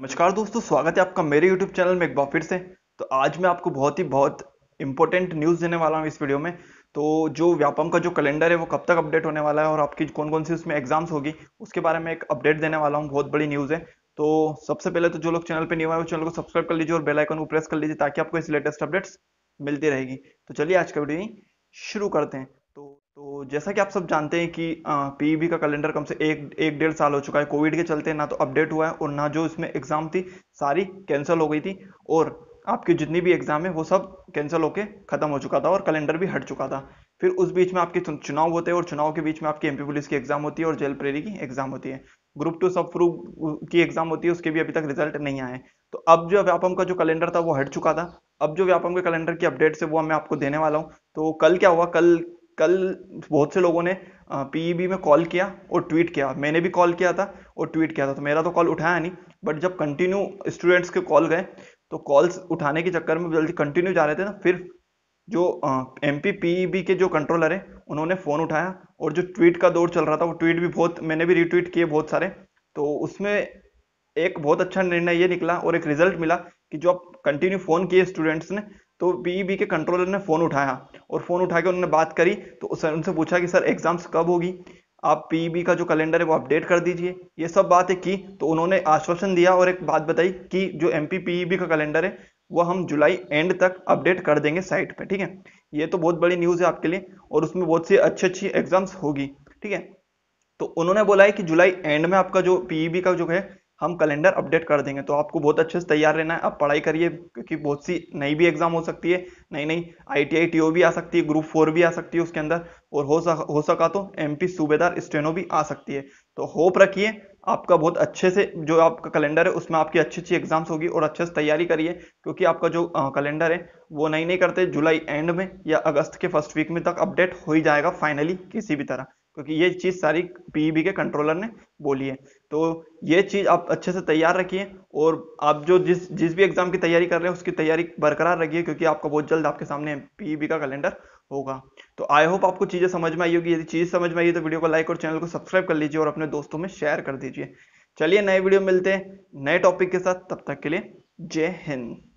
नमस्कार दोस्तों, स्वागत है आपका मेरे YouTube चैनल में एक बार फिर से। तो आज मैं आपको बहुत इम्पोर्टेंट न्यूज़ देने वाला हूँ इस वीडियो में। तो जो व्यापम का जो कैलेंडर है वो कब तक अपडेट होने वाला है और आपकी कौन कौन सी उसमें एग्जाम्स होगी उसके बारे में एक अपडेट देने वाला हूँ। बहुत बड़ी न्यूज़ है। तो सबसे पहले तो जो लोग चैनल पर न्यू आए वो चैनल को सब्सक्राइब कर लीजिए और बेल आइकन को प्रेस कर लीजिए ताकि आपको इस लेटेस्ट अपडेट्स मिलती रहेगी। तो चलिए आज का वीडियो शुरू करते हैं। तो जैसा कि आप सब जानते हैं कि पीईबी का कैलेंडर कम से एक डेढ़ साल हो चुका है। कोविड के चलते ना तो अपडेट हुआ है और ना जो इसमें एग्ज़ाम थी सारी कैंसिल हो गई थी और आपके जितनी भी एग्ज़ाम है वो सब कैंसिल होके ख़त्म हो चुका था और कैलेंडर भी हट चुका था। फिर उस बीच में आपके चुनाव होते हैं और चुनाव के बीच में आपकी एमपी पुलिस की एग्ज़ाम होती है और जेल प्रेरी की एग्ज़ाम होती है, ग्रुप टू सब ग्रुप की एग्ज़ाम होती है, उसके भी अभी तक रिजल्ट नहीं आए। तो अब जो व्यापम का जो कैलेंडर था वो हट चुका था। अब जो व्यापम के कैलेंडर की अपडेट्स है वो मैं आपको देने वाला हूँ। तो कल क्या हुआ, कल बहुत से लोगों ने पीईबी में कॉल किया और ट्वीट किया। मैंने भी कॉल किया था और ट्वीट किया था, तो मेरा तो कॉल उठाया नहीं, बट जब कंटिन्यू स्टूडेंट्स के कॉल गए तो कॉल्स उठाने के चक्कर में जल्दी कंटिन्यू जा रहे थे ना, फिर जो एमपीपीईबी के जो कंट्रोलर हैं उन्होंने फ़ोन उठाया और जो ट्वीट का दौर चल रहा था वो ट्वीट भी मैंने भी रिट्वीट किए बहुत सारे। तो उसमें एक बहुत अच्छा निर्णय ये निकला और एक रिजल्ट मिला कि जो आप कंटिन्यू फ़ोन किए स्टूडेंट्स ने, तो पीईबी के कंट्रोलर ने फ़ोन उठाया और फ़ोन उठा के उन्होंने बात करी। तो उनसे पूछा कि सर एग्ज़ाम्स कब होगी, आप पीईबी का जो कैलेंडर है वो अपडेट कर दीजिए। ये सब बातें की तो उन्होंने आश्वासन दिया और एक बात बताई कि जो एमपी पीईबी का कैलेंडर है वो हम जुलाई एंड तक अपडेट कर देंगे साइट पे। ठीक है, ये तो बहुत बड़ी न्यूज़ है आपके लिए और उसमें बहुत सी अच्छी एग्ज़ाम्स होगी। ठीक है, तो उन्होंने बोला है कि जुलाई एंड में आपका जो पीईबी का जो है हम कैलेंडर अपडेट कर देंगे। तो आपको बहुत अच्छे से तैयार रहना है, आप पढ़ाई करिए क्योंकि बहुत सी नई भी एग्जाम हो सकती है, नई ITI TO भी आ सकती है, ग्रुप 4 भी आ सकती है उसके अंदर, और हो सका तो MP सूबेदार स्टेनो भी आ सकती है। तो होप रखिए आपका बहुत अच्छे से जो आपका कैलेंडर है उसमें आपकी अच्छी एग्जाम्स होगी और अच्छे से तैयारी करिए क्योंकि आपका जो कैलेंडर है वो नहीं करते जुलाई एंड में या अगस्त के फर्स्ट वीक में तक अपडेट हो ही जाएगा फाइनली किसी भी तरह, क्योंकि ये चीज़ सारी पीईबी के कंट्रोलर ने बोली है। तो ये चीज़ आप अच्छे से तैयार रखिए और आप जो जिस भी एग्ज़ाम की तैयारी कर रहे हैं उसकी तैयारी बरकरार रखिए क्योंकि आपका बहुत जल्द आपके सामने पीईबी का कैलेंडर होगा। तो आई होप आपको चीज़ें समझ में आई होगी। यदि चीज़ समझ में आई तो वीडियो को लाइक और चैनल को सब्सक्राइब कर लीजिए और अपने दोस्तों में शेयर कर दीजिए। चलिए नए वीडियो मिलते हैं नए टॉपिक के साथ, तब तक के लिए जय हिंद।